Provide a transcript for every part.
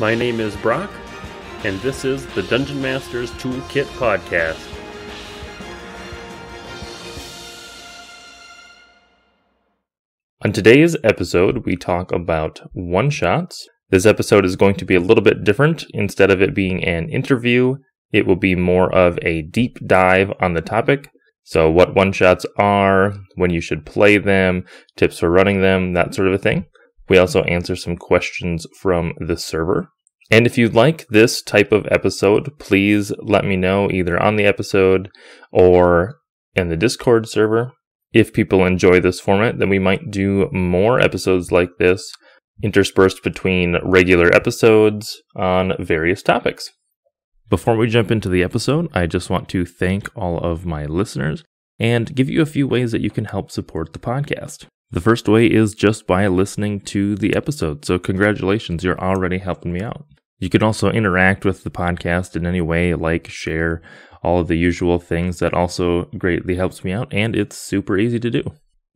My name is Brock, and this is the Dungeon Master's Toolkit Podcast. On today's episode, we talk about one-shots. This episode is going to be a little bit different. Instead of it being an interview, it will be more of a deep dive on the topic. So what one-shots are, when you should play them, tips for running them, that sort of a thing. We also answer some questions from the server. And if you like this type of episode, please let me know either on the episode or in the Discord server. If people enjoy this format, then we might do more episodes like this, interspersed between regular episodes on various topics. Before we jump into the episode, I just want to thank all of my listeners and give you a few ways that you can help support the podcast. The first way is just by listening to the episode, so congratulations, you're already helping me out. You can also interact with the podcast in any way, like share, all of the usual things. That also greatly helps me out, and it's super easy to do.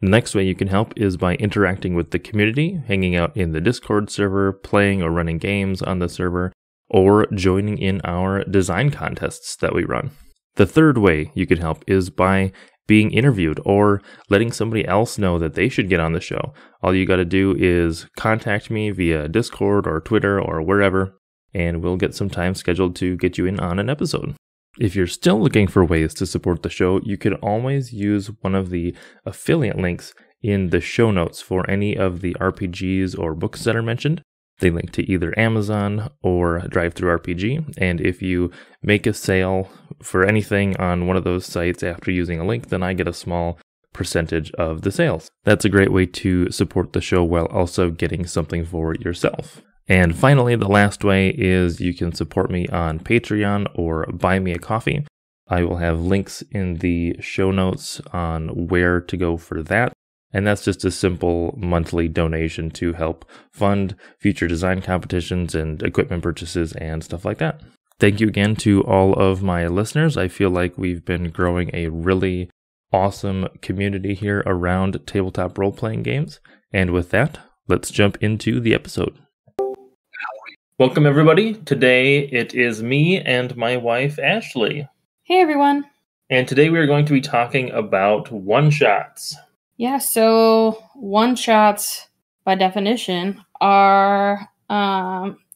The next way you can help is by interacting with the community, hanging out in the Discord server, playing or running games on the server, or joining in our design contests that we run. The third way you can help is by being interviewed or letting somebody else know that they should get on the show. All you got to do is contact me via Discord or Twitter or wherever, and we'll get some time scheduled to get you in on an episode. If you're still looking for ways to support the show, you can always use one of the affiliate links in the show notes for any of the RPGs or books that are mentioned. They link to either Amazon or DriveThruRPG, and if you make a sale for anything on one of those sites after using a link, then I get a small percentage of the sales. That's a great way to support the show while also getting something for yourself. And finally, the last way is you can support me on Patreon or buy me a coffee. I will have links in the show notes on where to go for that. And that's just a simple monthly donation to help fund future design competitions and equipment purchases and stuff like that. Thank you again to all of my listeners. I feel like we've been growing a really awesome community here around tabletop role-playing games. And with that, let's jump into the episode. Welcome, everybody. Today, it is me and my wife, Ashley. Hey, everyone. And today we are going to be talking about one-shots. Yeah, so one-shots, by definition, are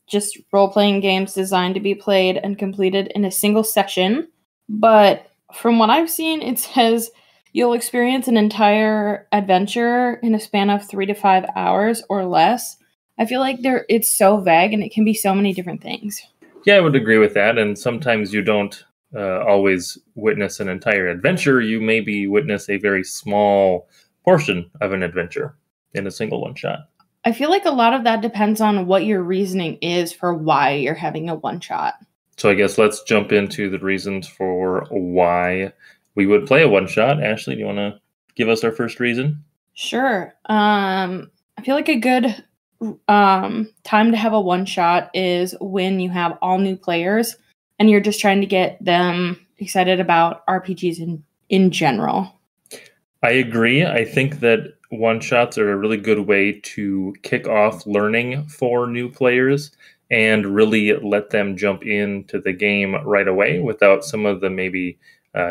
just role-playing games designed to be played and completed in a single session. But from what I've seen, it says you'll experience an entire adventure in a span of 3 to 5 hours or less. I feel like it's so vague, and it can be so many different things. Yeah, I would agree with that, and sometimes you don't always witness an entire adventure. You maybe witness a very small portion of an adventure in a single one shot. I feel like a lot of that depends on what your reasoning is for why you're having a one shot. So I guess let's jump into the reasons for why we would play a one shot. Ashley, do you want to give us our first reason? Sure. I feel like a good time to have a one shot is when you have all new players and you're just trying to get them excited about RPGs in general. I agree. I think that one-shots are a really good way to kick off learning for new players and really let them jump into the game right away without some of the maybe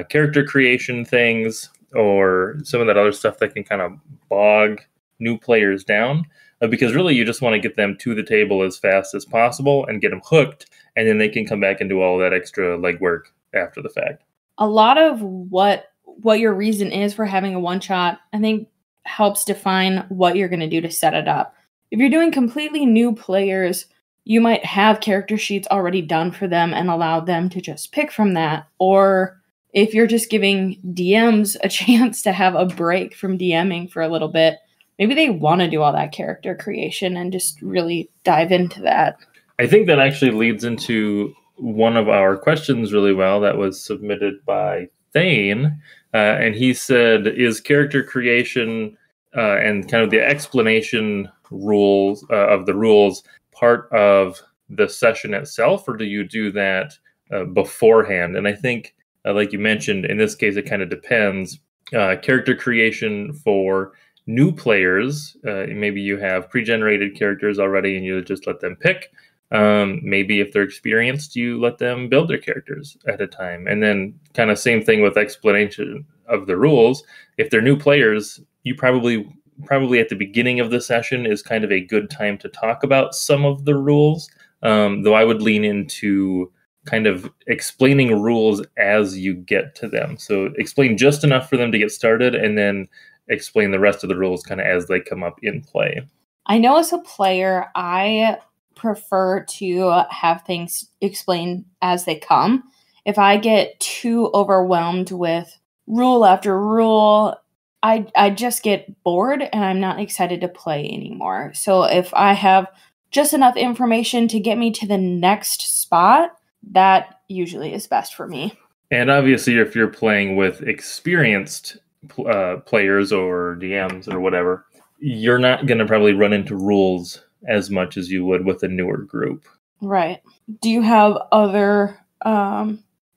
character creation things or some of that other stuff that can kind of bog new players down. Because really you just want to get them to the table as fast as possible and get them hooked, and then they can come back and do all that extra legwork after the fact. A lot of what your reason is for having a one-shot, I think, helps define what you're going to do to set it up. If you're doing completely new players, you might have character sheets already done for them and allow them to just pick from that. Or if you're just giving DMs a chance to have a break from DMing for a little bit, maybe they want to do all that character creation and just really dive into that. I think that actually leads into one of our questions really well that was submitted by Thane. And he said, is character creation and kind of the explanation rules of the rules part of the session itself, or do you do that beforehand? And I think, like you mentioned, in this case, it kind of depends. Character creation for new players, maybe you have pre-generated characters already and you just let them pick. Maybe if they're experienced, you let them build their characters at a time. And then kind of same thing with explanation of the rules. If they're new players, you probably at the beginning of the session is kind of a good time to talk about some of the rules. Though I would lean into kind of explaining rules as you get to them. So explain just enough for them to get started and then explain the rest of the rules kind of as they come up in play. I know as a player, I prefer to have things explained as they come. If I get too overwhelmed with rule after rule, I just get bored and I'm not excited to play anymore. So if I have just enough information to get me to the next spot, that usually is best for me. And obviously, if you're playing with experienced players or DMs or whatever, you're not going to probably run into rules as much as you would with a newer group. Right. Do you have other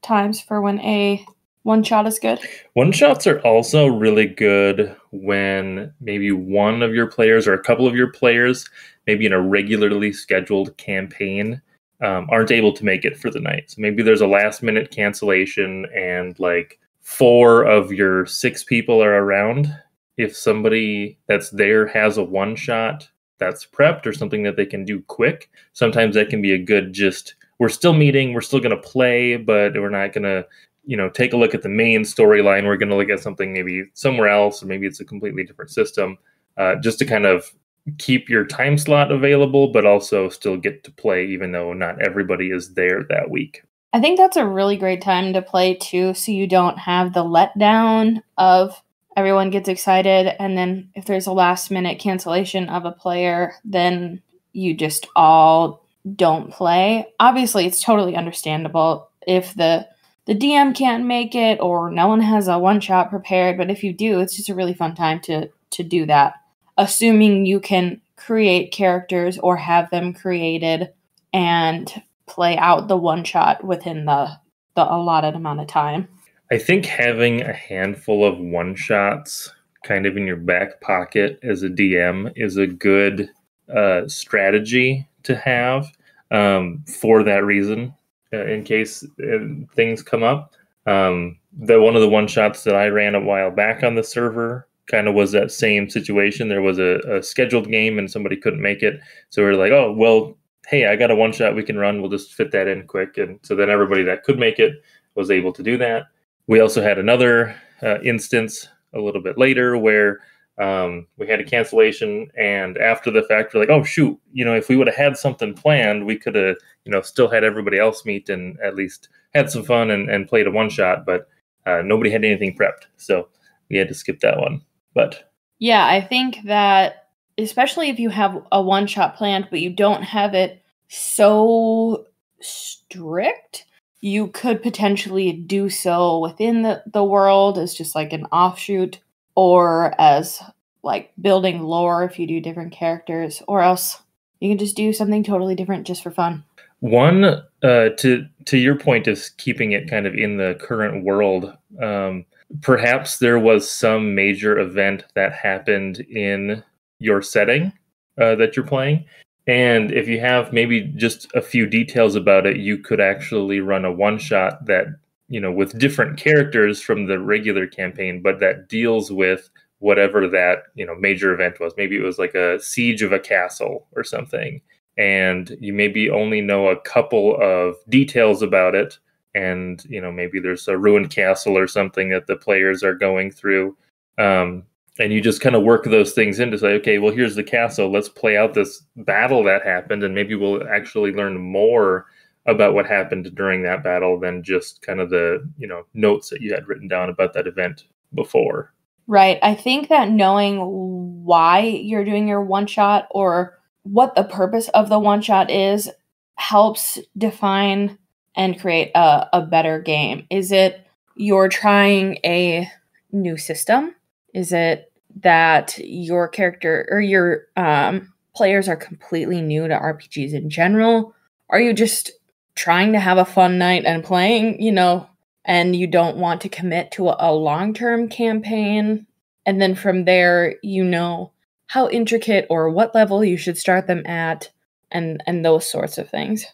times for when a one-shot is good? One-shots are also really good when maybe one of your players or a couple of your players, maybe in a regularly scheduled campaign, aren't able to make it for the night. So maybe there's a last-minute cancellation and like 4 of your 6 people are around. If somebody that's there has a one-shot that's prepped or something that they can do quick, sometimes that can be a good just, we're still meeting, we're still going to play, but we're not going to, you know, take a look at the main storyline. We're going to look at something maybe somewhere else, or maybe it's a completely different system, just to kind of keep your time slot available, but also still get to play, even though not everybody is there that week. I think that's a really great time to play too, so you don't have the letdown of everyone gets excited, and then if there's a last minute cancellation of a player, then you just all don't play. Obviously, it's totally understandable if the DM can't make it or no one has a one-shot prepared, but if you do, it's just a really fun time to do that. Assuming you can create characters or have them created and play out the one shot within the allotted amount of time. I think having a handful of one shots kind of in your back pocket as a DM is a good strategy to have for that reason, in case things come up. One of the one shots that I ran a while back on the server kind of was that same situation. There was a scheduled game and somebody couldn't make it. So we were like, oh, well, hey, I got a one shot we can run. We'll just fit that in quick. And so then everybody that could make it was able to do that. We also had another instance a little bit later where we had a cancellation. And after the fact, we're like, oh, shoot, you know, if we would have had something planned, we could have, you know, still had everybody else meet and at least had some fun and played a one shot. But nobody had anything prepped. So we had to skip that one. But yeah, I think that especially if you have a one-shot planned, but you don't have it so strict, you could potentially do so within the world as just like an offshoot or as like building lore if you do different characters, or else you can just do something totally different just for fun. One, to your point, is keeping it kind of in the current world. Perhaps there was some major event that happened in your setting that you're playing. And if you have maybe just a few details about it, you could actually run a one-shot that, you know, with different characters from the regular campaign, but that deals with whatever that, you know, major event was. Maybe it was like a siege of a castle or something. And you maybe only know a couple of details about it. And, you know, maybe there's a ruined castle or something that the players are going through. And you just kind of work those things in to say, okay, well, here's the castle. Let's play out this battle that happened. And maybe we'll actually learn more about what happened during that battle than just kind of the, you know, notes that you had written down about that event before. Right. I think that knowing why you're doing your one shot or what the purpose of the one shot is helps define and create a better game. Is it you're trying a new system? Is it that your character or your players are completely new to RPGs in general? Are you just trying to have a fun night and playing, you know, and you don't want to commit to a long-term campaign? And then from there, you know how intricate or what level you should start them at, and those sorts of things.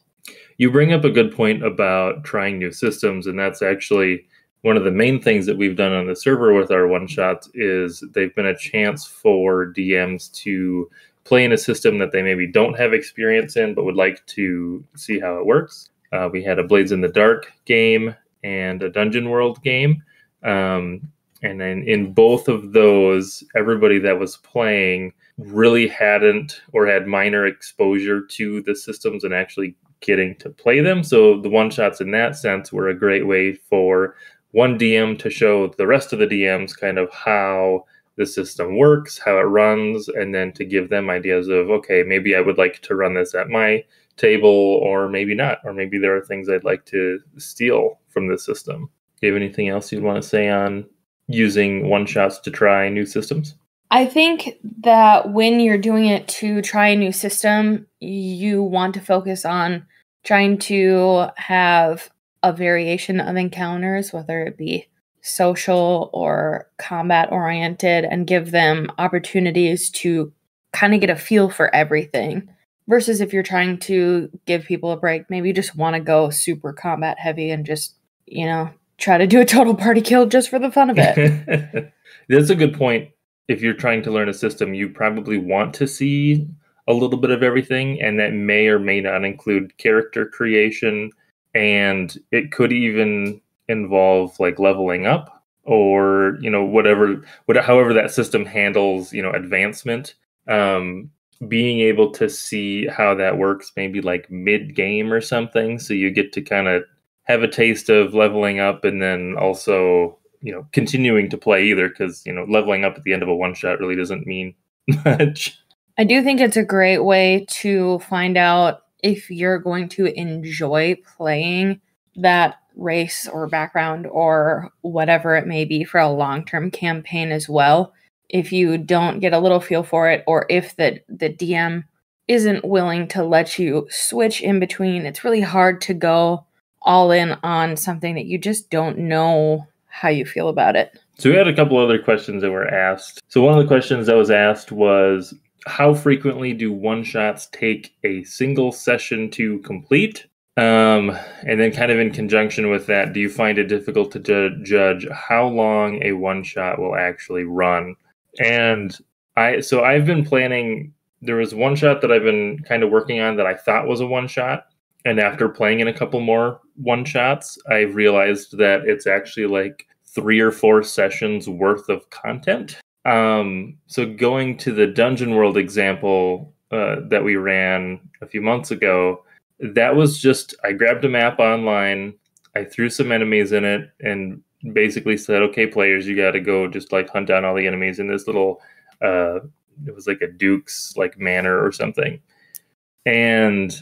You bring up a good point about trying new systems, and that's actually one of the main things that we've done on the server with our one-shots is they've been a chance for DMs to play in a system that they maybe don't have experience in but would like to see how it works. We had a Blades in the Dark game and a Dungeon World game. And then in both of those, everybody that was playing really hadn't or had minor exposure to the systems and actually getting to play them. So the one-shots in that sense were a great way for one DM to show the rest of the DMs kind of how the system works, how it runs, and then to give them ideas of, okay, maybe I would like to run this at my table, or maybe not, or maybe there are things I'd like to steal from the system. Do you have anything else you'd want to say on using one-shots to try new systems? I think that when you're doing it to try a new system, you want to focus on trying to have a variation of encounters, whether it be social or combat-oriented, and give them opportunities to kind of get a feel for everything. Versus if you're trying to give people a break, maybe you just want to go super combat heavy and just, you know, try to do a total party kill just for the fun of it. That's a good point. If you're trying to learn a system, you probably want to see a little bit of everything, and that may or may not include character creation, and it could even involve like leveling up or, you know, however that system handles, you know, advancement. Being able to see how that works, maybe like mid-game or something, so you get to kind of have a taste of leveling up and then also, you know, continuing to play either, because, you know, leveling up at the end of a one-shot really doesn't mean much. I do think it's a great way to find out if you're going to enjoy playing that race or background or whatever it may be for a long-term campaign as well. If you don't get a little feel for it, or if the DM isn't willing to let you switch in between, it's really hard to go all in on something that you just don't know how you feel about it. So we had a couple other questions that were asked. So one of the questions that was asked was, how frequently do one-shots take a single session to complete? And then kind of in conjunction with that, do you find it difficult to judge how long a one-shot will actually run? And I've been planning, there was one shot that I've been kind of working on that I thought was a one-shot. And after playing in a couple more one-shots, I realized that it's actually like 3 or 4 sessions worth of content. So going to the Dungeon World example that we ran a few months ago, that was just, I grabbed a map online, I threw some enemies in it, and basically said, okay, players, you got to go just like hunt down all the enemies in this little, it was like a duke's like manor or something. And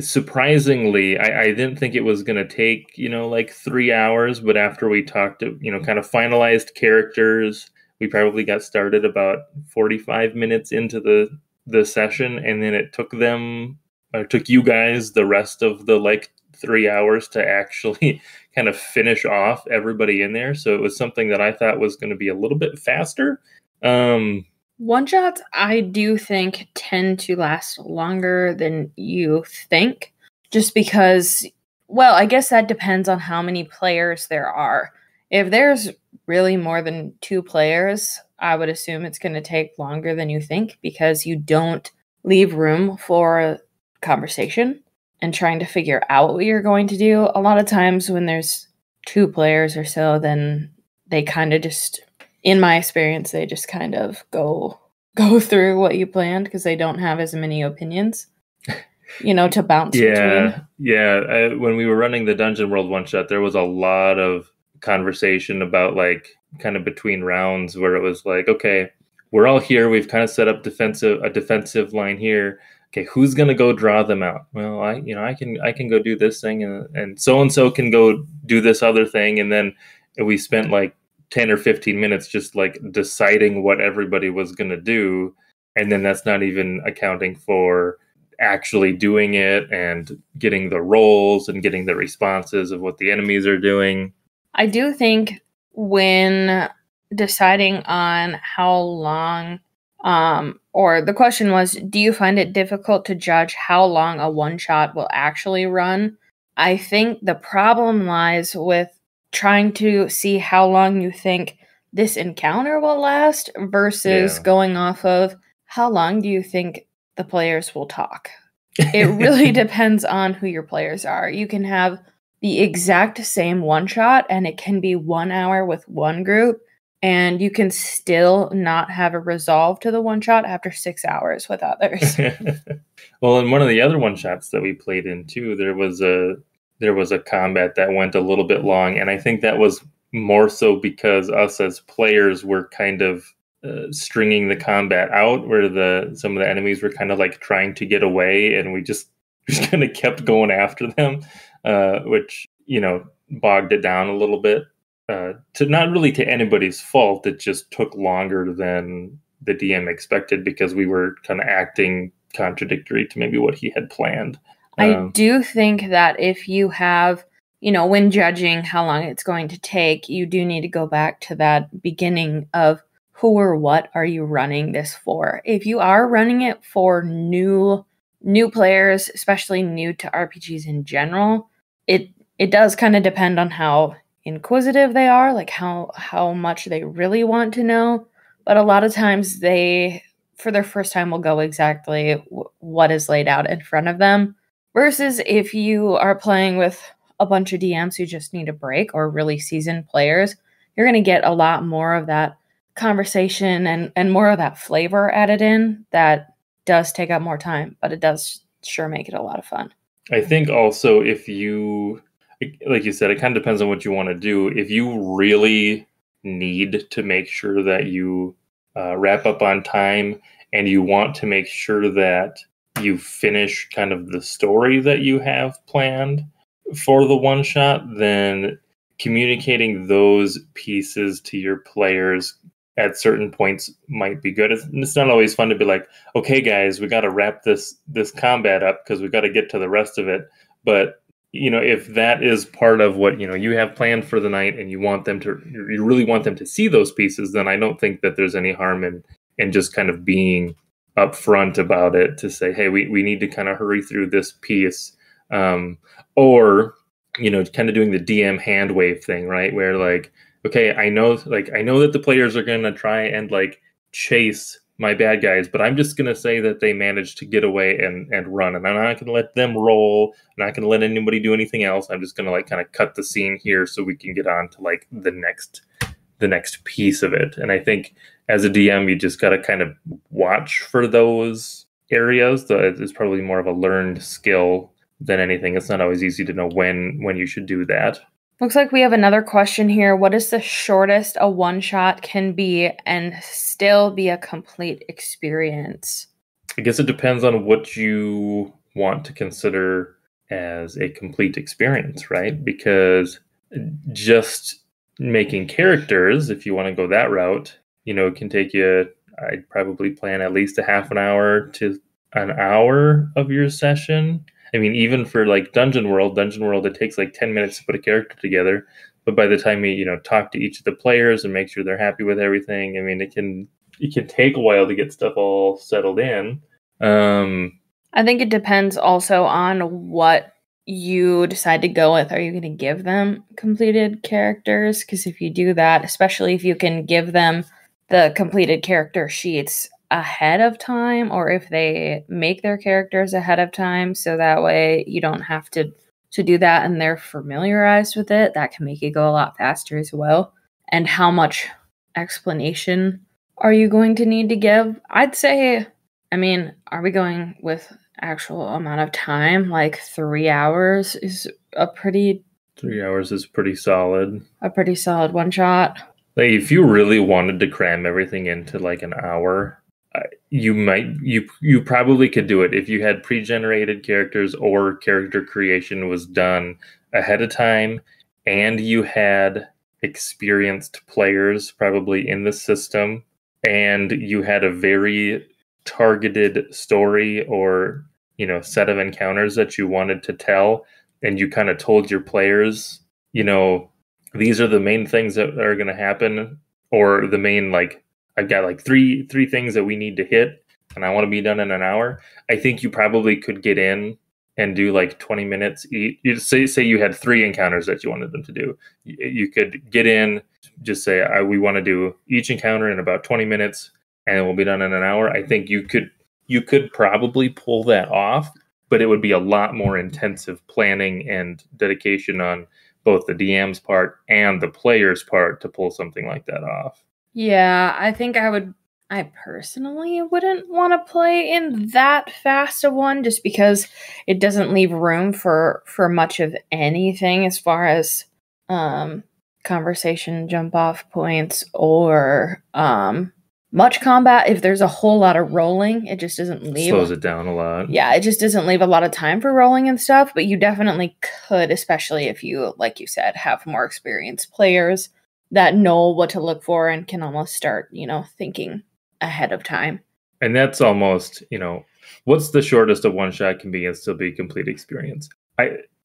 surprisingly, I didn't think it was going to take, you know, like 3 hours. But after we talked, you know, kind of finalized characters, we probably got started about 45 minutes into the session. And then it took you guys the rest of the like 3 hours to actually kind of finish off everybody in there. So it was something that I thought was going to be a little bit faster. One-shots, I do think, tend to last longer than you think, just because, well, I guess that depends on how many players there are. If there's really more than 2 players, I would assume it's going to take longer than you think, because you don't leave room for conversation and trying to figure out what you're going to do. A lot of times when there's 2 players or so, then they kind of just... in my experience, they just kind of go through what you planned because they don't have as many opinions, you know, to bounce between. Yeah. When we were running the Dungeon World one-shot, there was a lot of conversation about like kind of between rounds where it was like, okay, we're all here. We've kind of set up a defensive line here. Okay, who's going to go draw them out? Well, I can go do this thing and so-and-so can go do this other thing. And then we spent like 10 or 15 minutes just like deciding what everybody was going to do. And then that's not even accounting for actually doing it and getting the roles and getting the responses of what the enemies are doing. I do think when deciding on how long Or the question was, do you find it difficult to judge how long a one-shot will actually run? I think the problem lies with trying to see how long you think this encounter will last versus going off of how long do you think the players will talk. It really depends on who your players are. You can have the exact same one-shot, and it can be 1 hour with one group, and you can still not have a resolve to the one-shot after 6 hours with others. Well, in one of the other one-shots that we played in, too, there was a combat that went a little bit long, and I think that was more so because us as players were kind of stringing the combat out, where some of the enemies were kind of like trying to get away, and we just kind of kept going after them. Which, you know, bogged it down a little bit. To not really to anybody's fault, it just took longer than the DM expected because we were kind of acting contradictory to maybe what he had planned. I do think that if you have, you know, when judging how long it's going to take, you do need to go back to that beginning of who or what are you running this for? If you are running it for new players, especially new to RPGs in general, it does kind of depend on how inquisitive they are, like how much they really want to know. But a lot of times they, for their first time, will go exactly what is laid out in front of them. Versus if you are playing with a bunch of DMs who just need a break or really seasoned players, you're going to get a lot more of that conversation and more of that flavor added in that does take up more time, but it does sure make it a lot of fun. I think also if you, like you said, it kind of depends on what you want to do. If you really need to make sure that you wrap up on time and you want to make sure that you finish kind of the story that you have planned for the one shot, then communicating those pieces to your players at certain points might be good. It's not always fun to be like, okay, guys, we got to wrap this combat up because we got to get to the rest of it. But, you know, if that is part of what, you know, you have planned for the night and you really want them to see those pieces, then I don't think that there's any harm in just kind of being upfront about it to say, hey, we need to kind of hurry through this piece. Or, you know, kind of doing the DM hand wave thing, right? Where like, okay, I know that the players are going to try and like chase my bad guys, but I'm just going to say that they managed to get away and run. And I'm not going to let them roll. I'm not going to let anybody do anything else. I'm just going to like kind of cut the scene here so we can get on to like the next piece of it. And I think as a DM, you just got to kind of watch for those areas. It's probably more of a learned skill than anything. It's not always easy to know when you should do that. Looks like we have another question here. What is the shortest a one-shot can be and still be a complete experience? I guess it depends on what you want to consider as a complete experience, right? Because just making characters, if you want to go that route, you know, it can take you, I'd probably plan at least a half an hour to an hour of your session. I mean, even for like Dungeon World, it takes like 10 minutes to put a character together. But by the time you, you know, talk to each of the players and make sure they're happy with everything, I mean, it can take a while to get stuff all settled in. I think it depends also on what you decide to go with. Are you going to give them completed characters? Because if you do that, especially if you can give them the completed character sheets ahead of time, or if they make their characters ahead of time, so that way you don't have to do that and they're familiarized with it, that can make it go a lot faster as well. And how much explanation are you going to need to give? I'd say, I mean, are we going with actual amount of time? Like 3 hours is a pretty... 3 hours is pretty solid. A pretty solid one shot. Like if you really wanted to cram everything into like an hour, you probably could do it if you had pre-generated characters or character creation was done ahead of time and you had experienced players probably in the system and you had a very targeted story or, you know, set of encounters that you wanted to tell, and you kind of told your players, you know, these are the main things that are going to happen, or the main like I've got like three things that we need to hit, and I want to be done in an hour. I think you probably could get in and do like 20 minutes each. Say you had 3 encounters that you wanted them to do. You could get in, just say, we want to do each encounter in about 20 minutes, and it will be done in an hour. I think you could probably pull that off, but it would be a lot more intensive planning and dedication on both the DM's part and the player's part to pull something like that off. Yeah, I think I personally wouldn't want to play in that fast of one, just because it doesn't leave room for much of anything as far as conversation, jump off points, or much combat. If there's a whole lot of rolling, it just doesn't leave. Slows it down a lot. Yeah, it just doesn't leave a lot of time for rolling and stuff, but you definitely could, especially if you, like you said, have more experienced players that know what to look for and can almost start, thinking ahead of time. And that's almost, what's the shortest a one-shot can be and still be a complete experience?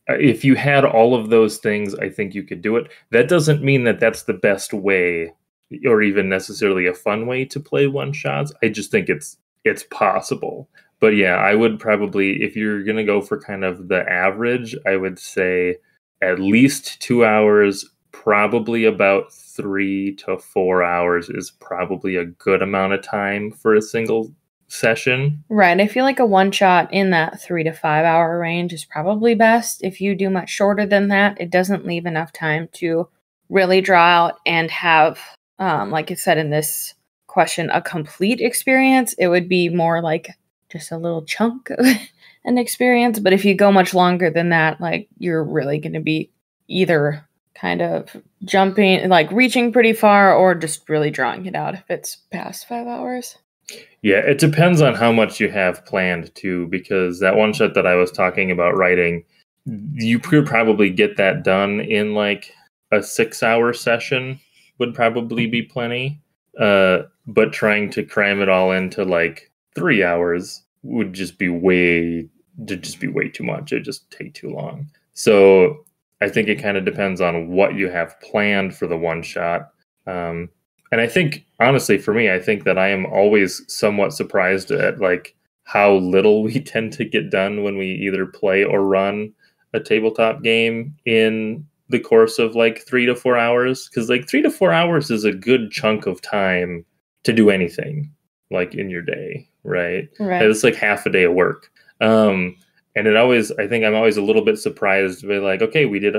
If you had all of those things, I think you could do it. That doesn't mean that that's the best way or even necessarily a fun way to play one-shots. I just think it's possible. But yeah, I would probably, if you're going to go for kind of the average, I would say at least 2 hours. Probably about 3 to 4 hours is probably a good amount of time for a single session. Right. I feel like a one shot in that 3 to 5 hour range is probably best. If you do much shorter than that, it doesn't leave enough time to really draw out and have, like it said in this question, a complete experience. It would be more like just a little chunk of an experience. But if you go much longer than that, like you're really going to be either kind of jumping, like reaching pretty far, or just really drawing it out if it's past 5 hours. Yeah, it depends on how much you have planned too, because that one shot that I was talking about writing, you could probably get that done in like a 6 hour session would probably be plenty. But trying to cram it all into like 3 hours would just be way too much. It'd just take too long. So I think it kind of depends on what you have planned for the one shot. And I think, honestly, for me, I think that I am always somewhat surprised at like how little we tend to get done when we either play or run a tabletop game in the course of like 3 to 4 hours. Because like 3 to 4 hours is a good chunk of time to do anything like in your day, right? Right. It's like half a day of work. And it always, I think I'm always a little bit surprised by like, okay, we did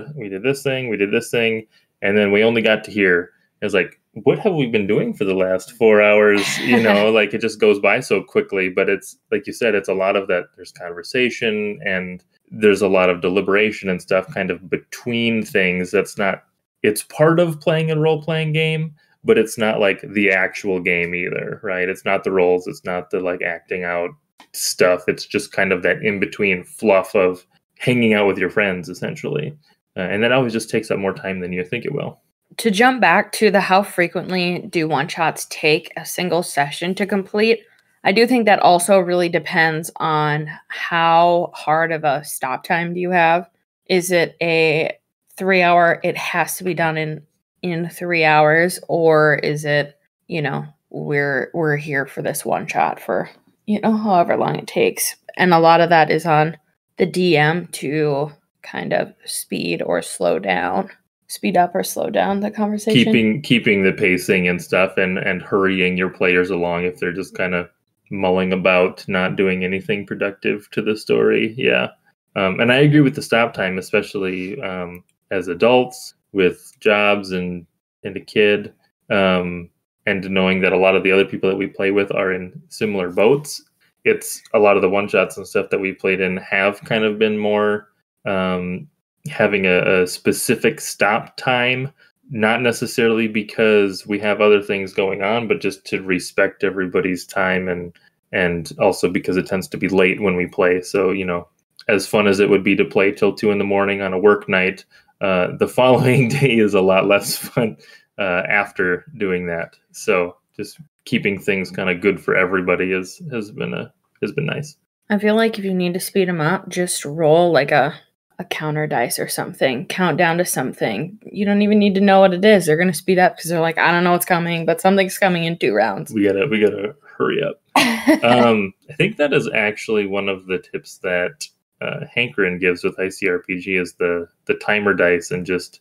this thing, and then we only got to here. It's like, what have we been doing for the last 4 hours? Like it just goes by so quickly. But it's like you said, it's a lot of that. There's conversation and there's a lot of deliberation and stuff kind of between things. That's not, it's part of playing a role-playing game, but it's not like the actual game either, right? It's not the roles. It's not the like acting out stuff. It's just kind of that in-between fluff of hanging out with your friends, essentially. And that always just takes up more time than you think it will. To jump back to the how frequently do one-shots take a single session to complete, I do think that also really depends on how hard of a stop time do you have. Is it a 3 hour, it has to be done in 3 hours, or is it, we're here for this one shot for however long it takes. And a lot of that is on the DM to kind of speed up or slow down the conversation. Keeping the pacing and stuff and hurrying your players along if they're just kind of mulling about, not doing anything productive to the story. Yeah. And I agree with the stop time, especially as adults with jobs and a kid. And knowing that a lot of the other people that we play with are in similar boats, it's a lot of the one-shots and stuff that we played in have kind of been more having a specific stop time, not necessarily because we have other things going on, but just to respect everybody's time and also because it tends to be late when we play. So, as fun as it would be to play till 2 a.m. on a work night, the following day is a lot less fun after doing that. So just keeping things kind of good for everybody has been nice. I feel like if you need to speed them up, just roll like a a counter dice or something, count down to something. You don't even need to know what it is. They're going to speed up because they're like, I don't know what's coming, but something's coming in 2 rounds. We gotta hurry up. I think that is actually one of the tips that Hankrin gives with ICRPG is the timer dice and just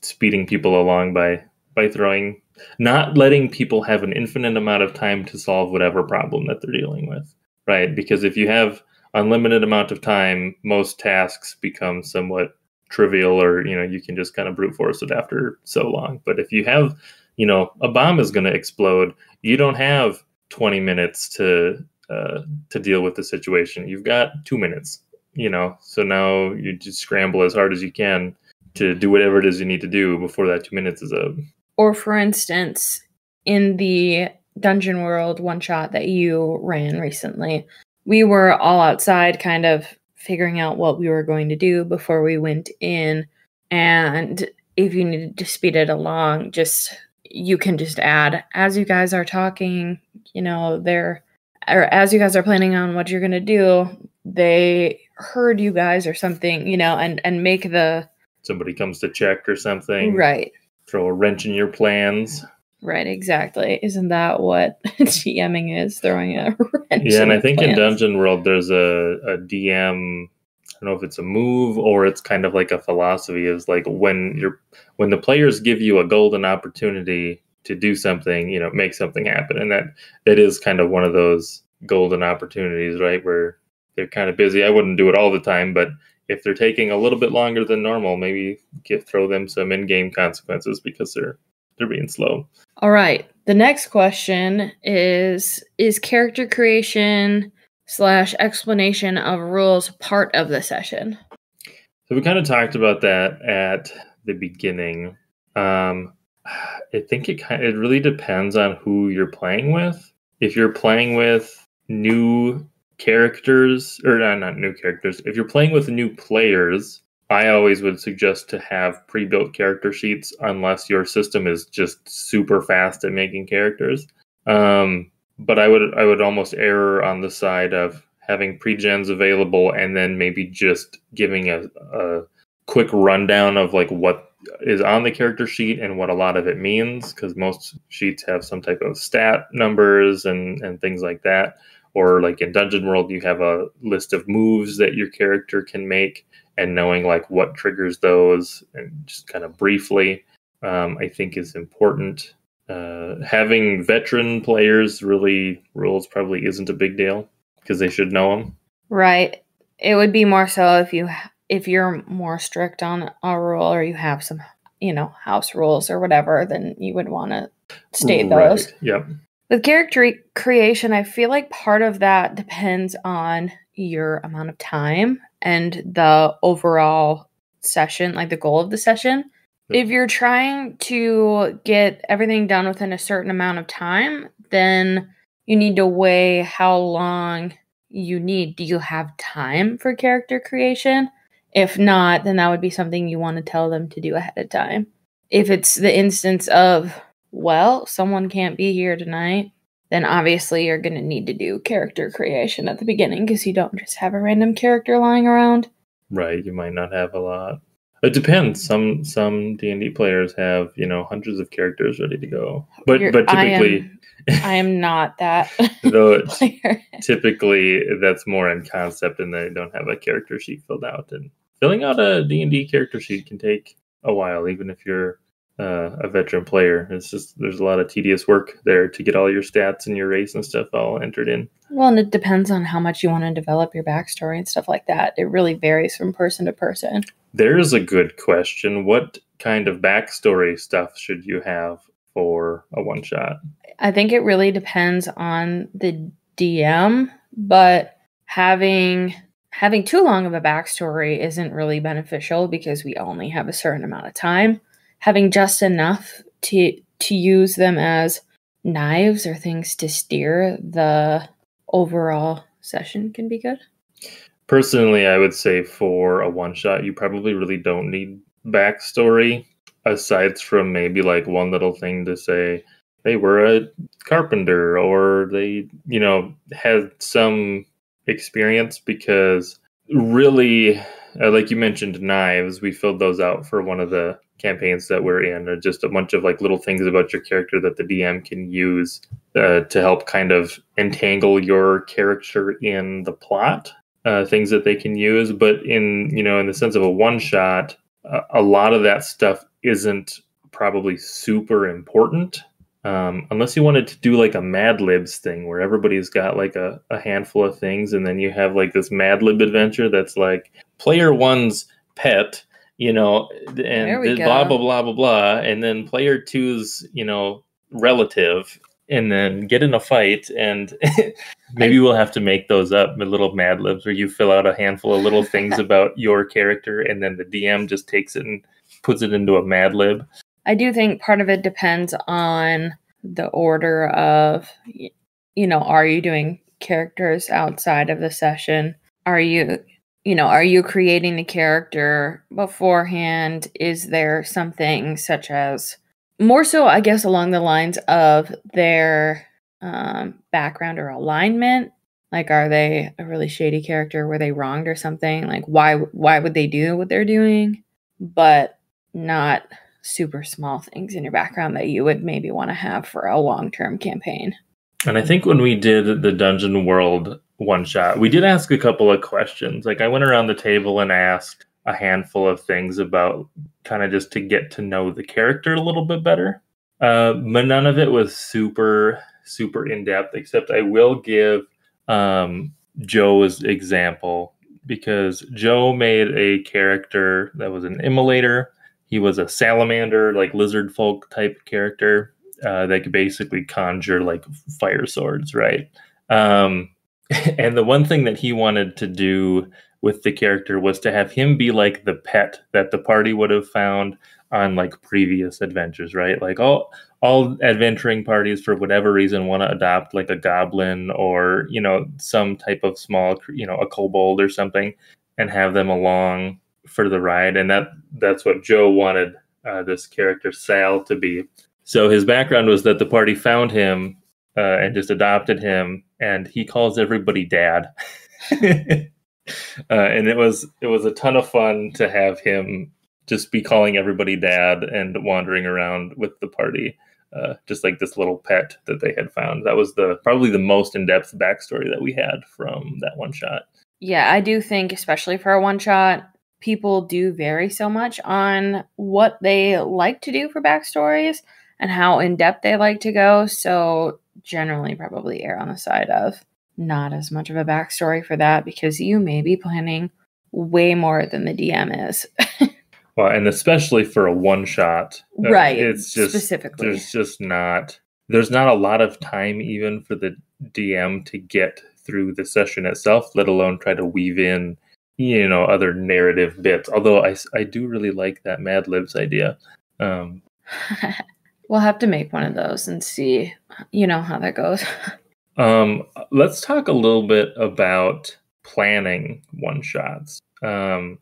speeding people along by throwing, not letting people have an infinite amount of time to solve whatever problem that they're dealing with, right? Because if you have unlimited amount of time, most tasks become somewhat trivial, or, you know, you can just kind of brute force it after so long. But if you have, you know, a bomb is going to explode, you don't have 20 minutes to deal with the situation. You've got 2 minutes, you know, so now you just scramble as hard as you can to do whatever it is you need to do before that 2 minutes is up. Or for instance, in the Dungeon World one shot that you ran recently, we were all outside kind of figuring out what we were going to do before we went in. And if you needed to speed it along, you can just add, as you guys are talking, you know, or as you guys are planning on what you're going to do, they heard you guys or something, you know, and make somebody comes to check or something. Right. Throw a wrench in your plans. Right, exactly. Isn't that what GMing is? Throwing a wrench. Yeah, and I think in Dungeon World there's a DM, I don't know if it's a move or it's kind of like a philosophy, is like when the players give you a golden opportunity to do something, you know, make something happen. And that is kind of one of those golden opportunities, right? Where they're kind of busy. I wouldn't do it all the time, but if they're taking a little bit longer than normal, maybe throw them some in-game consequences because they're being slow. All right. The next question is character creation / explanation of rules part of the session? So we kind of talked about that at the beginning. I think it really depends on who you're playing with. If you're playing with new characters, or not new characters, if you're playing with new players, I always would suggest to have pre-built character sheets unless your system is just super fast at making characters. But I would almost err on the side of having pre-gens available and then maybe just giving a quick rundown of like what is on the character sheet and what a lot of it means, because most sheets have some type of stat numbers and things like that. Or like in Dungeon World, you have a list of moves that your character can make, and knowing like what triggers those, and just kind of briefly, I think is important. Having veteran players, really, rules probably isn't a big deal because they should know them. Right. It would be more so if you're more strict on a rule, or you have some, you know, house rules or whatever, then you would want to state those. Right. Yep. With character creation, I feel like part of that depends on your amount of time and the overall session, like the goal of the session. If you're trying to get everything done within a certain amount of time, then you need to weigh how long you need. Do you have time for character creation? If not, then that would be something you want to tell them to do ahead of time. If it's the instance of, well, someone can't be here tonight, then obviously you're going to need to do character creation at the beginning because you don't just have a random character lying around. Right, you might not have a lot. It depends. Some D&D players have, you know, hundreds of characters ready to go. But typically... I am not that player. Typically, that's more in concept, and they don't have a character sheet filled out. And filling out a D&D character sheet can take a while, even if you're a veteran player. It's just, there's a lot of tedious work there to get all your stats and your race and stuff all entered in. Well, and it depends on how much you want to develop your backstory and stuff like that. It really varies from person to person. There's a good question. What kind of backstory stuff should you have for a one shot? I think it really depends on the DM, but having too long of a backstory isn't really beneficial because we only have a certain amount of time. Having just enough to use them as knives or things to steer the overall session can be good. Personally, I would say for a one-shot, you probably really don't need backstory, aside from maybe like one little thing to say they were a carpenter or they, you know, had some experience, because really like you mentioned, knives, we filled those out for one of the campaigns that we're in, or just a bunch of like little things about your character that the DM can use to help kind of entangle your character in the plot, things that they can use. But in the sense of a one-shot, a lot of that stuff isn't probably super important, unless you wanted to do like a Mad Libs thing where everybody's got like a handful of things, and then you have like this Mad Lib adventure that's like player one's pet, and blah, blah, blah, blah, blah. And then player two's, relative, and then get in a fight. And maybe we'll have to make those up, the little Mad Libs where you fill out a handful of little things about your character, and then the DM just takes it and puts it into a Mad Lib. I do think part of it depends on the order of, are you doing characters outside of the session? Are you creating the character beforehand? Is there something such as, more so, I guess, along the lines of their background or alignment? Like, are they a really shady character? Were they wronged or something? Like, why would they do what they're doing? But not super small things in your background that you would maybe want to have for a long-term campaign. And I think when we did the Dungeon World one-shot, we did ask a couple of questions. Like, I went around the table and asked a handful of things about kind of just to get to know the character a little bit better. But none of it was super, super in-depth, except I will give Joe's example, because Joe made a character that was an immolator. He was a salamander, like lizard folk type character that could basically conjure like fire swords, right? And the one thing that he wanted to do with the character was to have him be like the pet that the party would have found on like previous adventures, right? Like all adventuring parties, for whatever reason, want to adopt like a goblin or, some type of small, a kobold or something, and have them along for the ride. And that's what Joe wanted this character Sal to be. So his background was that the party found him and just adopted him, and he calls everybody dad. And it was a ton of fun to have him just be calling everybody dad and wandering around with the party, just like this little pet that they had found. That was probably the most in-depth backstory that we had from that one shot. Yeah, I do think, especially for a one shot, people do vary so much on what they like to do for backstories and how in-depth they like to go. So generally probably err on the side of not as much of a backstory for that, because you may be planning way more than the DM is. Well, and especially for a one-shot. Right, it's just, specifically. There's not a lot of time even for the DM to get through the session itself, let alone try to weave in other narrative bits. Although I do really like that Mad Libs idea. We'll have to make one of those and see, how that goes. Let's talk a little bit about planning one-shots and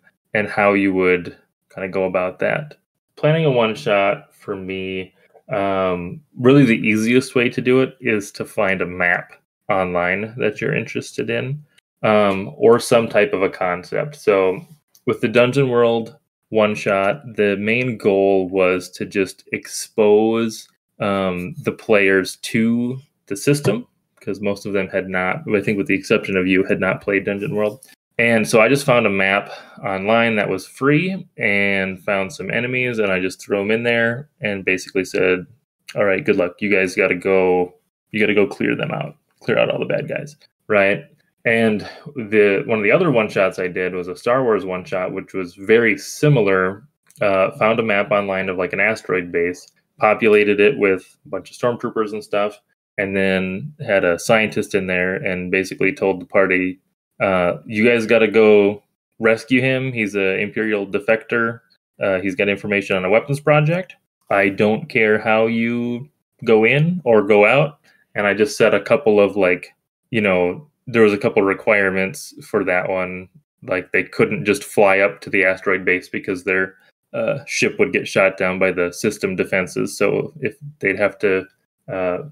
how you would kind of go about that. Planning a one-shot for me, really the easiest way to do it is to find a map online that you're interested in. Or some type of a concept. So with the Dungeon World one-shot, the main goal was to just expose the players to the system, because most of them had not, I think with the exception of you, had not played Dungeon World. And so I just found a map online that was free and found some enemies, and I just threw them in there and basically said, all right, good luck. You guys got to go. You got to go clear them out, clear out all the bad guys, right? And one of the other one-shots I did was a Star Wars one-shot, which was very similar. Found a map online of like an asteroid base, populated it with a bunch of stormtroopers and stuff, and then had a scientist in there and basically told the party, you guys got to go rescue him. He's an Imperial defector. He's got information on a weapons project. I don't care how you go in or go out. And I just set a couple of there was a couple requirements for that one. Like, they couldn't just fly up to the asteroid base because their ship would get shot down by the system defenses. So if they'd have to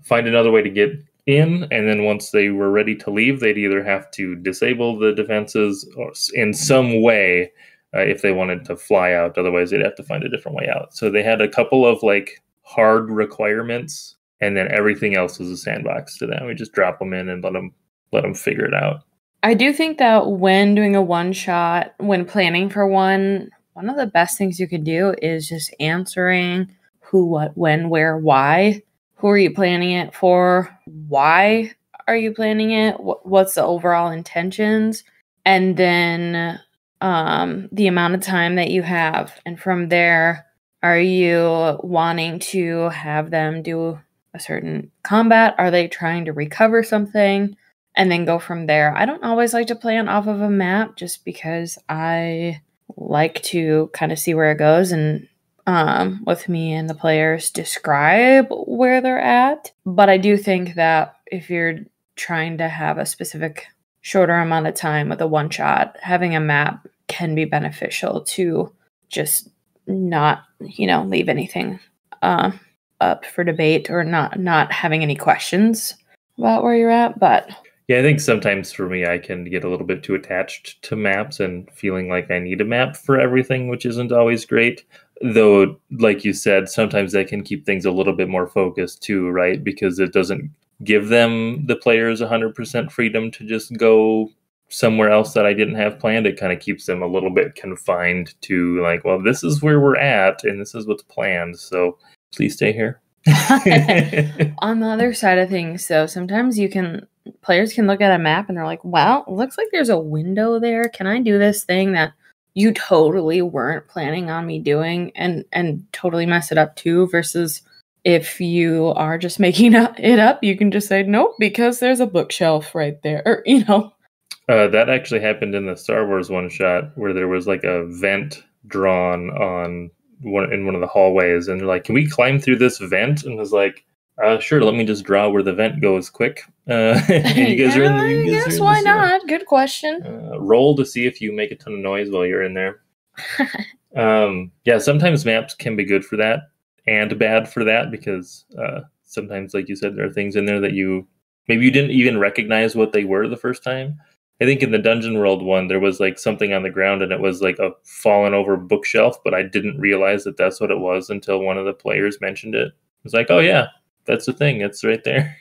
find another way to get in, and then once they were ready to leave, they'd either have to disable the defenses or in some way if they wanted to fly out. Otherwise, they'd have to find a different way out. So they had a couple of like hard requirements, and then everything else was a sandbox to them. We just drop them in and let them figure it out. I do think that when doing a one-shot, when planning for one of the best things you could do is just answering who, what, when, where, why. Who are you planning it for? Why are you planning it? What's the overall intentions? And then the amount of time that you have. And from there, are you wanting to have them do a certain combat? Are they trying to recover something? And then go from there. I don't always like to plan off of a map just because I like to kind of see where it goes and with me and the players describe where they're at. But I do think that if you're trying to have a specific shorter amount of time with a one shot, having a map can be beneficial to just not, leave anything up for debate or not having any questions about where you're at. But yeah, I think sometimes for me, I can get a little bit too attached to maps and feeling like I need a map for everything, which isn't always great. Though, like you said, sometimes that can keep things a little bit more focused too, right? Because it doesn't give the players 100% freedom to just go somewhere else that I didn't have planned. It kind of keeps them a little bit confined to like, well, this is where we're at and this is what's planned. So please stay here. On the other side of things, though, sometimes players can look at a map and they're like, wow, looks like there's a window there. Can I do this thing that you totally weren't planning on me doing and totally mess it up too? Versus if you are just making it up, you can just say, nope, because there's a bookshelf right there. Or, that actually happened in the Star Wars one shot where there was like a vent drawn on in one of the hallways. And they're like, can we climb through this vent? And it was like, sure, let me just draw where the vent goes quick. You guys are in there. Yes, why not? Good question. Roll to see if you make a ton of noise while you're in there. Yeah, sometimes maps can be good for that and bad for that because sometimes, like you said, there are things in there that you didn't even recognize what they were the first time. I think in the Dungeon World one, there was like something on the ground and it was like a fallen over bookshelf, but I didn't realize that that's what it was until one of the players mentioned it. It was like, oh yeah. That's the thing. It's right there.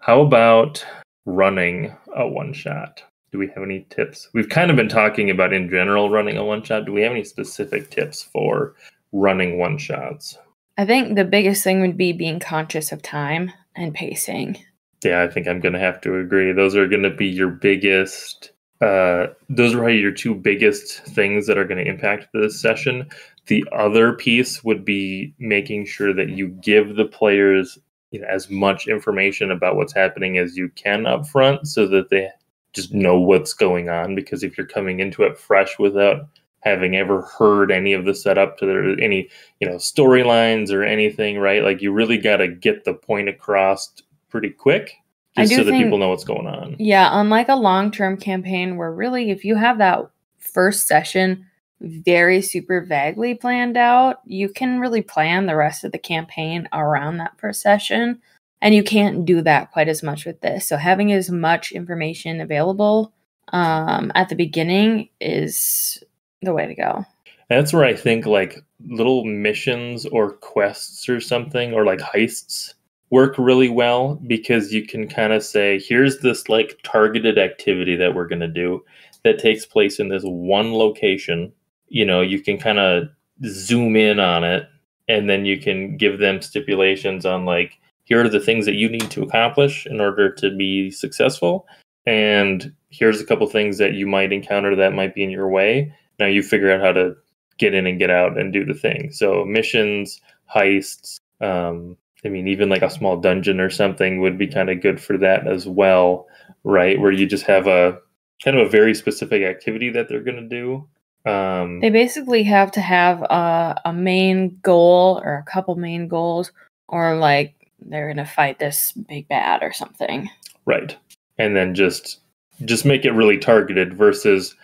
How about running a one-shot? Do we have any tips? We've kind of been talking about, in general, running a one-shot. Do we have any specific tips for running one-shots? I think the biggest thing would be being conscious of time and pacing. Yeah, I think I'm going to have to agree. Those are going to be your biggest... those are probably your two biggest things that are going to impact this session. The other piece would be making sure that you give the players as much information about what's happening as you can up front so that they just know what's going on. Because if you're coming into it fresh without having ever heard any of the setup to any storylines or anything, right? Like you really got to get the point across pretty quick. Just so that people know what's going on. Yeah, unlike a long-term campaign where really if you have that first session very super vaguely planned out, you can really plan the rest of the campaign around that first session. And you can't do that quite as much with this. So having as much information available at the beginning is the way to go. And that's where I think like little missions or quests or something or like heists work really well because you can kind of say, here's this like targeted activity that we're going to do that takes place in this one location. You can kind of zoom in on it and then you can give them stipulations on like, here are the things that you need to accomplish in order to be successful. And here's a couple things that you might encounter that might be in your way. Now you figure out how to get in and get out and do the thing. So missions, heists, even like a small dungeon or something would be kind of good for that as well, right? Where you just have a kind of a very specific activity that they're going to do. They basically have to have a main goal or a couple main goals, or like they're going to fight this big bad or something. Right. And then just make it really targeted versus,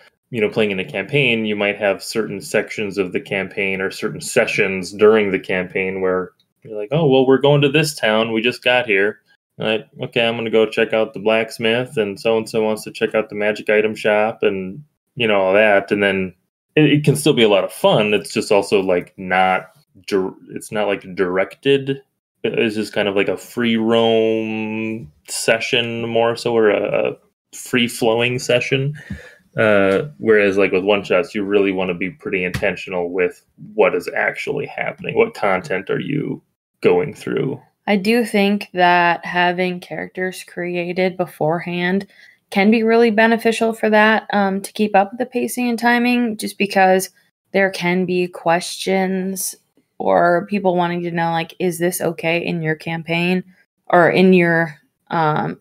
playing in a campaign, you might have certain sections of the campaign or certain sessions during the campaign where you're like, oh, well, we're going to this town. We just got here. Like, okay, I'm going to go check out the blacksmith, and so-and-so wants to check out the magic item shop and, all that. And then it can still be a lot of fun. It's just also like it's not like directed. It's just kind of like a free roam session more so, or a free flowing session. Whereas like with one shots, you really want to be pretty intentional with what is actually happening. What content are you going through? I do think that having characters created beforehand can be really beneficial for that, to keep up with the pacing and timing, just because there can be questions or people wanting to know, like, is this okay in your campaign or in your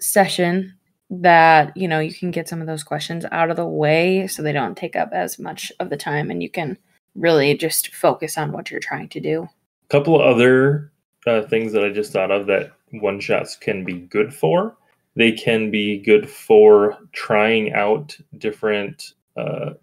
session, that, you know, you can get some of those questions out of the way so they don't take up as much of the time and you can really just focus on what you're trying to do. A couple of other things that I just thought of that one-shots can be good for. They can be good for trying out different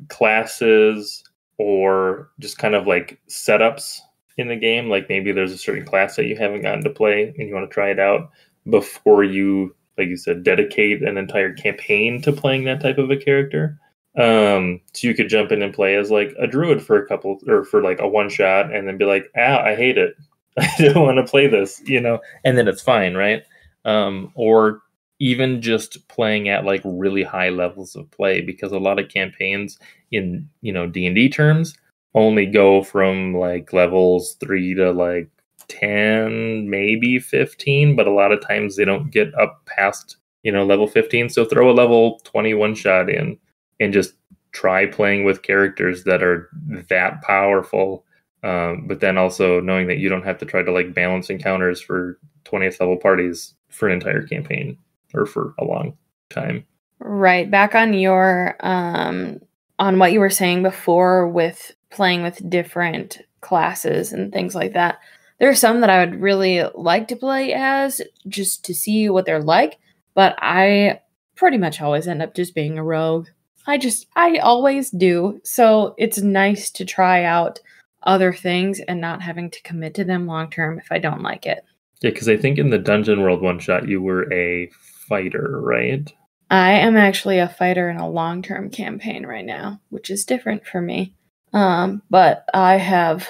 classes or just kind of like setups in the game. Like maybe there's a certain class that you haven't gotten to play and you want to try it out before you, like you said, dedicate an entire campaign to playing that type of a character. So you could jump in and play as like a druid for a couple, or for like a one shot, and then be like, ah, I hate it. I don't want to play this, you know, and then it's fine. Right. Or even just playing at like really high levels of play, because a lot of campaigns in, you know, D&D terms only go from like levels 3 to like 10, maybe 15, but a lot of times they don't get up past, you know, level 15. So throw a level 21 shot in and just try playing with characters that are that powerful. But then also knowing that you don't have to try to like balance encounters for 20th level parties for an entire campaign or for a long time. Right. Back on your, on what you were saying before with playing with different classes and things like that. There are some that I would really like to play as just to see what they're like, but I pretty much always end up just being a rogue. I always do. So it's nice to try out other things and not having to commit to them long term if I don't like it. Yeah, because I think in the Dungeon World one shot, you were a fighter, right? I am actually a fighter in a long term campaign right now, which is different for me. But I have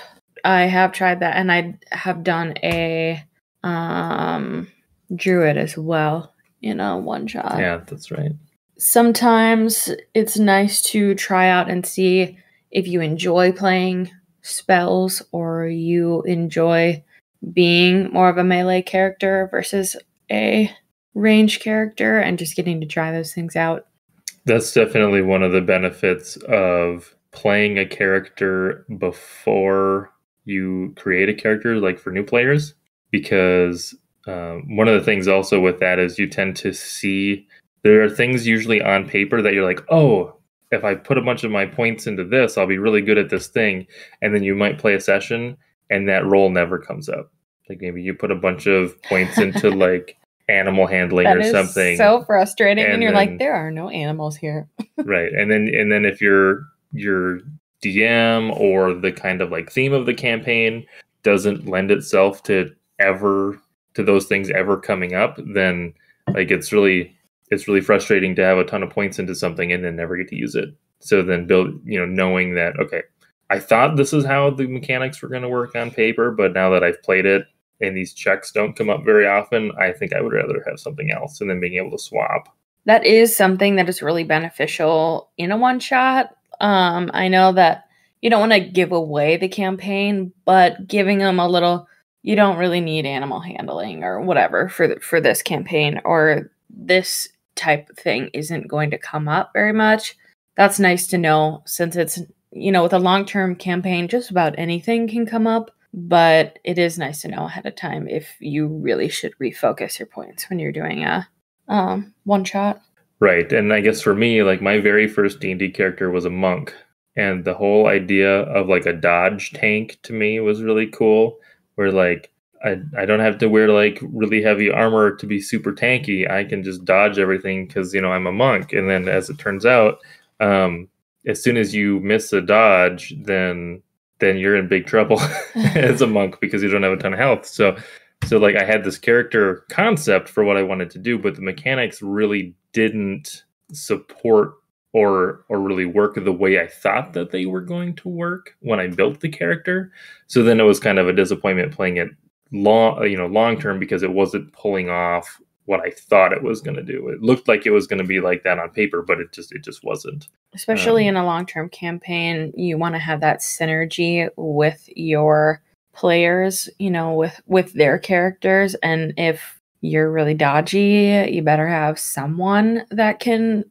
tried that, and I have done a druid as well in a one shot. Yeah, that's right. Sometimes it's nice to try out and see if you enjoy playing spells or you enjoy being more of a melee character versus a range character, and just getting to try those things out. That's definitely one of the benefits of playing a character before you create a character, like for new players, because one of the things also with that is you tend to see there are things usually on paper that you're like, oh, if I put a bunch of my points into this, I'll be really good at this thing. And then you might play a session and that role never comes up. Like maybe you put a bunch of points into like animal handling that or is something. So frustrating. And you're then, like, there are no animals here. Right. And then if your DM or the kind of like theme of the campaign doesn't lend itself to those things ever coming up, then like it's really frustrating to have a ton of points into something and then never get to use it. So then knowing that, okay, I thought this is how the mechanics were going to work on paper, but now that I've played it and these checks don't come up very often, I think I would rather have something else, and then being able to swap. That is something that is really beneficial in a one shot. I know that you don't want to give away the campaign, but giving them a little, you don't really need animal handling or whatever for this campaign, or this type of thing isn't going to come up very much. That's nice to know, since it's, you know, with a long-term campaign, just about anything can come up, but it is nice to know ahead of time if you really should refocus your points when you're doing a one shot. Right. And I guess for me, like my very first D&D character was a monk, and the whole idea of like a dodge tank to me was really cool, where like I don't have to wear like really heavy armor to be super tanky. I can just dodge everything because, you know, I'm a monk. And then as it turns out, as soon as you miss a dodge, then you're in big trouble as a monk, because you don't have a ton of health. So like I had this character concept for what I wanted to do, but the mechanics really didn't support or really work the way I thought that they were going to work when I built the character. So then it was kind of a disappointment playing it long term because it wasn't pulling off what I thought it was going to do. It looked like it was going to be like that on paper, but it just wasn't. Especially in a long-term campaign, you want to have that synergy with your players, you know, with their characters. And if you're really dodgy, you better have someone that can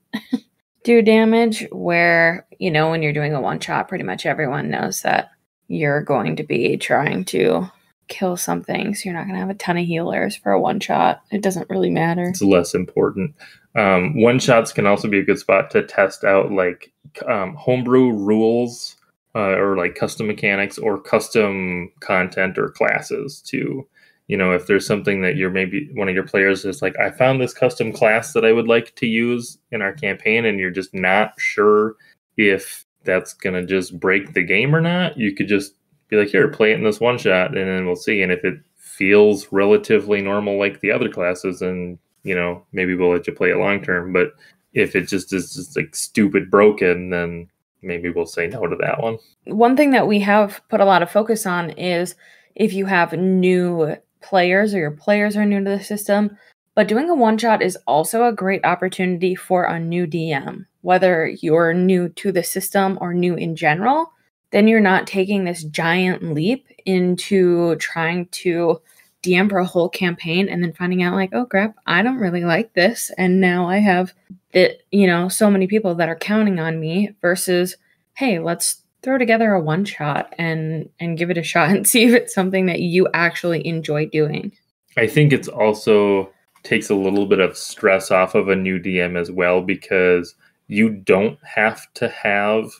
do damage where, you know, when you're doing a one-shot, pretty much everyone knows that you're going to be trying to kill something, so you're not going to have a ton of healers for a one shot. It doesn't really matter. It's less important. One shots can also be a good spot to test out like homebrew rules or like custom mechanics or custom content or classes too. You know, if there's something that you're maybe one of your players is like, I found this custom class that I would like to use in our campaign, and you're just not sure if that's going to just break the game or not, you could just be like, here, play it in this one shot, and then we'll see. And if it feels relatively normal like the other classes, then, you know, maybe we'll let you play it long term. But if it just is just like stupid broken, then maybe we'll say no to that one. One thing that we have put a lot of focus on is if you have new players or your players are new to the system. But doing a one shot is also a great opportunity for a new DM, whether you're new to the system or new in general. Then you're not taking this giant leap into trying to DM for a whole campaign and then finding out like, oh crap, I don't really like this. And now I have, so many people that are counting on me versus, hey, let's throw together a one shot and give it a shot and see if it's something that you actually enjoy doing. I think it's also takes a little bit of stress off of a new DM as well, because you don't have to have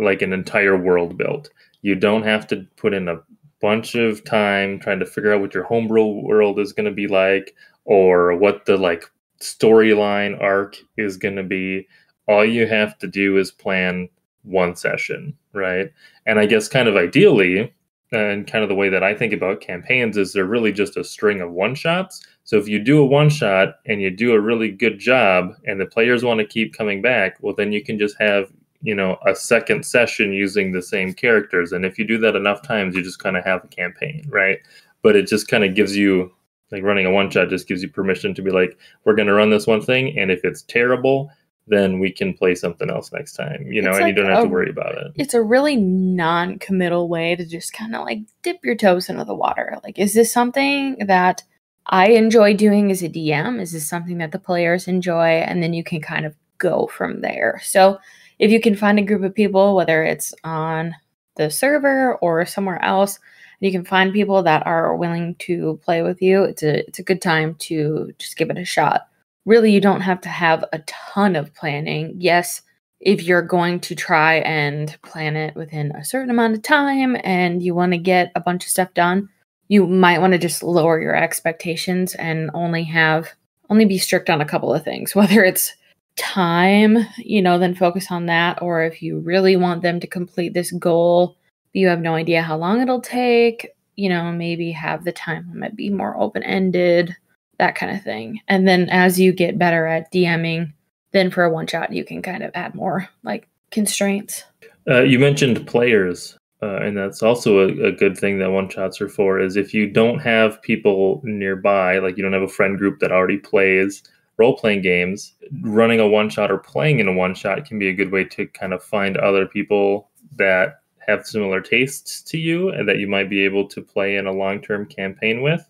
like an entire world built. You don't have to put in a bunch of time trying to figure out what your homebrew world is going to be like or what the like storyline arc is going to be. All you have to do is plan one session, right? And I guess kind of ideally, and kind of the way that I think about campaigns is they're really just a string of one-shots. So if you do a one-shot and you do a really good job and the players want to keep coming back, well, then you can just have a second session using the same characters. And if you do that enough times, you just kind of have a campaign, right? But it just kind of gives you, like running a one-shot just gives you permission to be like, we're going to run this one thing, and if it's terrible, then we can play something else next time, and you don't have to worry about it. It's a really non-committal way to just kind of like dip your toes into the water. Like, is this something that I enjoy doing as a DM? Is this something that the players enjoy? And then you can kind of go from there. So if you can find a group of people, whether it's on the server or somewhere else, and you can find people that are willing to play with you, it's a good time to just give it a shot. Really, you don't have to have a ton of planning. Yes, if you're going to try and plan it within a certain amount of time and you want to get a bunch of stuff done, you might want to just lower your expectations and only be strict on a couple of things, whether it's time, then focus on that. Or if you really want them to complete this goal, you have no idea how long it'll take, maybe have the time limit be more open-ended, that kind of thing. And then as you get better at DMing, then for a one-shot, you can kind of add more like constraints. You mentioned players, and that's also a good thing that one-shots are for, is if you don't have people nearby, like you don't have a friend group that already plays role-playing games, running a one-shot or playing in a one-shot can be a good way to kind of find other people that have similar tastes to you and that you might be able to play in a long-term campaign with.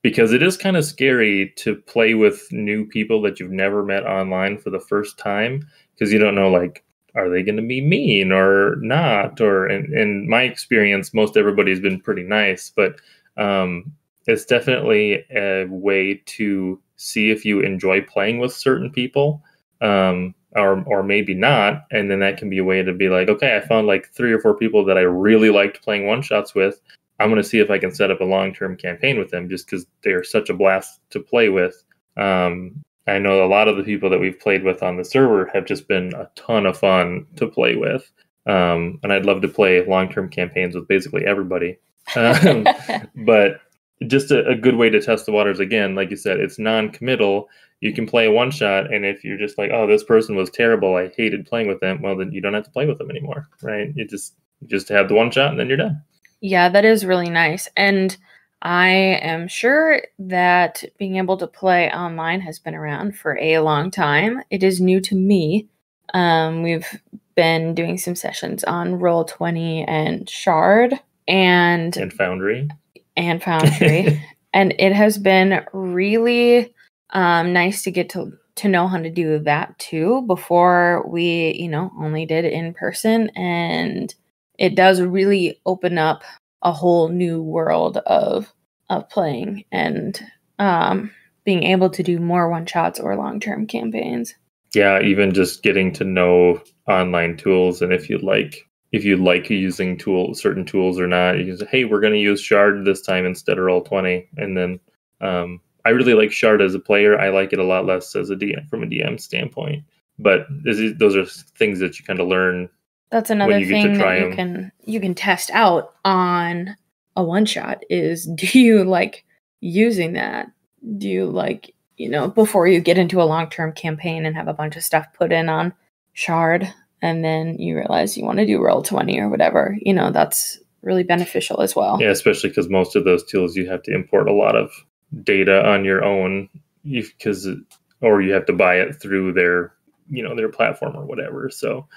Because it is kind of scary to play with new people that you've never met online for the first time, because you don't know, like, are they going to be mean or not? Or in my experience, most everybody's been pretty nice, but it's definitely a way to see if you enjoy playing with certain people, or maybe not. And then that can be a way to be like, okay, I found like 3 or 4 people that I really liked playing one shots with. I'm going to see if I can set up a long-term campaign with them, just because they are such a blast to play with. I know a lot of the people that we've played with on the server have just been a ton of fun to play with. And I'd love to play long-term campaigns with basically everybody. But just a good way to test the waters again. Like you said, it's non-committal. You can play one shot, and if you're just like, oh, this person was terrible, I hated playing with them, well, then you don't have to play with them anymore, right? You just have the one shot, and then you're done. Yeah, that is really nice. And I am sure that being able to play online has been around for a long time. It is new to me. We've been doing some sessions on Roll20 and Shard and Foundry. And Foundry. And it has been really nice to get to know how to do that too. Before we, only did in person, and it does really open up a whole new world of playing and being able to do more one-shots or long-term campaigns. Yeah, even just getting to know online tools, and if you like using certain tools or not, you can say, hey, we're going to use Shard this time instead of Roll20. And then I really like Shard as a player. I like it a lot less as a DM, from a DM standpoint. But those are things that you kind of learn. That's another thing that you can test out on a one shot is, do you like using that? Do you like, before you get into a long-term campaign and have a bunch of stuff put in on Shard, and then you realize you want to do Roll20 or whatever, that's really beneficial as well. Yeah, especially because most of those tools, you have to import a lot of data on your own, or you have to buy it through their, their platform or whatever. So,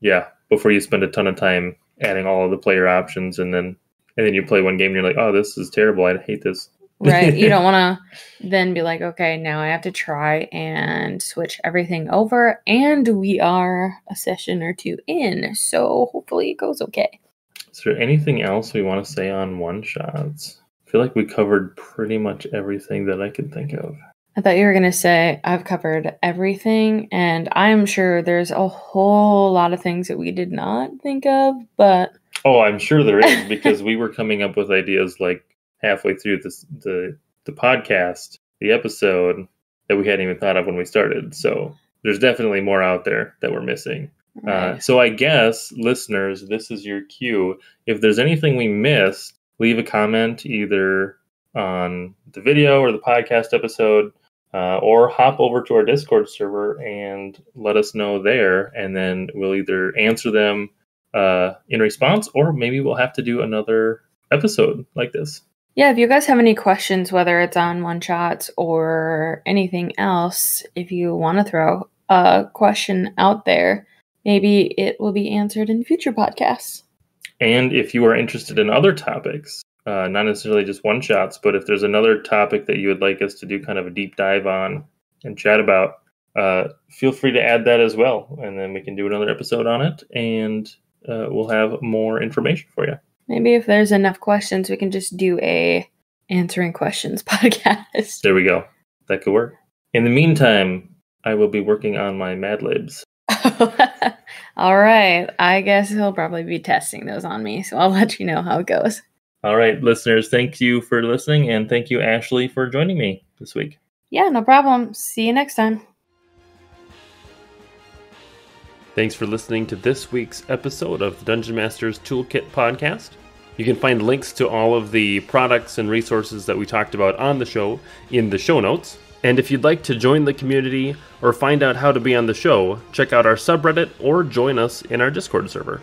yeah, before you spend a ton of time adding all of the player options, and then you play one game and you're like, oh, this is terrible, I hate this. Right. You don't want to then be like, okay, now I have to try and switch everything over. And we are a session or two in, so hopefully it goes okay. Is there anything else we want to say on one shots? I feel like we covered pretty much everything that I could think of. I thought you were going to say I've covered everything, and I'm sure there's a whole lot of things that we did not think of, but... Oh, I'm sure there is, because we were coming up with ideas like halfway through the podcast, the episode, that we hadn't even thought of when we started. So there's definitely more out there that we're missing. Right. So I guess, listeners, this is your cue. If there's anything we missed, leave a comment either on the video or the podcast episode. Or hop over to our Discord server and let us know there, and then we'll either answer them in response, or maybe we'll have to do another episode like this. Yeah, if you guys have any questions, whether it's on one-shots or anything else, if you want to throw a question out there, maybe it will be answered in future podcasts. And if you are interested in other topics, not necessarily just one-shots, but if there's another topic that you would like us to do kind of a deep dive on and chat about, feel free to add that as well. And then we can do another episode on it, and we'll have more information for you. Maybe if there's enough questions, we can just do a answering questions podcast. There we go. That could work. In the meantime, I will be working on my Mad Libs. All right. I guess he'll probably be testing those on me, so I'll let you know how it goes. All right, listeners, thank you for listening, and thank you, Ashley, for joining me this week. Yeah, no problem. See you next time. Thanks for listening to this week's episode of the Dungeon Master's Toolkit Podcast. You can find links to all of the products and resources that we talked about on the show in the show notes. And if you'd like to join the community or find out how to be on the show, check out our subreddit or join us in our Discord server.